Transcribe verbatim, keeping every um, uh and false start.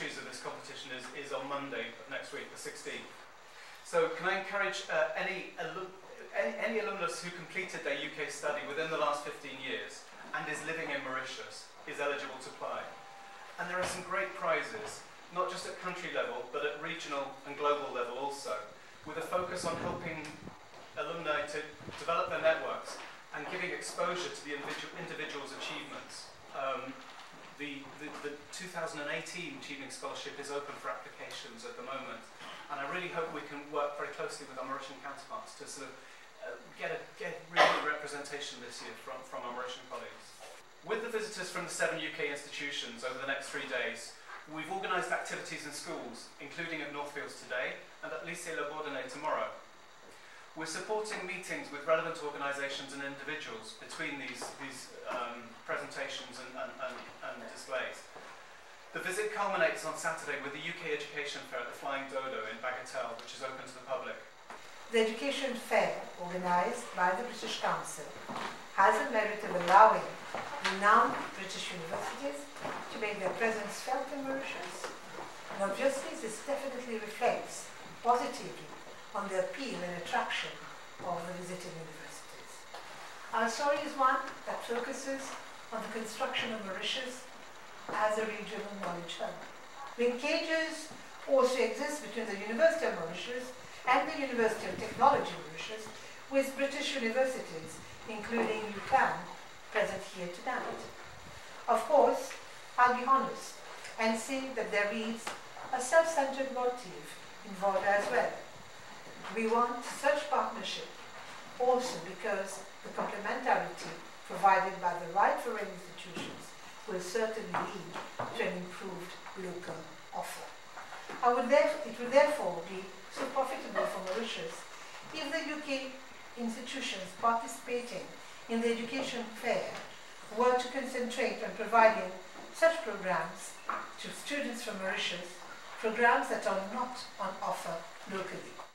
anniversaries of this competition is, is on Monday of next week, the sixteenth. So can I encourage uh, any, alum any, any alumnus who completed their U K study within the last fifteen years and is living in Mauritius is eligible to apply. And there are some great prizes, not just at country level, but at regional and global level also, with a focus on helping alumni to develop their networks and giving exposure to the individual, individual's achievements. Um, the, the, the two thousand eighteen Achieving Scholarship is open for applications at the moment, and I really hope we can work very closely with our Mauritian counterparts to sort of uh, get a get really representation this year from, from our Mauritian colleagues. With the visitors from the seven U K institutions over the next three days, we've organised activities in schools, including at Northfields today and at Lycée Le Bourdonnais tomorrow. We're supporting meetings with relevant organisations and individuals between these, these um, presentations and, and, and, and displays. The visit culminates on Saturday with the U K Education Fair at the Flying Dodo in Bagatelle, which is open to the public. The Education Fair, organised by the British Council, has the merit of allowing renowned British universities to make their presence felt in Mauritius. And obviously this definitely reflects positively on the appeal and attraction of the visiting universities. Our story is one that focuses on the construction of Mauritius as a regional knowledge hub. Linkages also exist between the University of Mauritius and the University of Technology of Mauritius with British universities, including UCLAN, present here tonight. Of course, I'll be honest and say that there is a self-centered motive involved as well. We want such partnership also because the complementarity provided by the right foreign institutions will certainly lead to an improved local offer. I would therefore, it would therefore be so profitable for Mauritius if the U K institutions participating in the education fair were to concentrate on providing such programs to students from Mauritius, programs that are not on offer locally.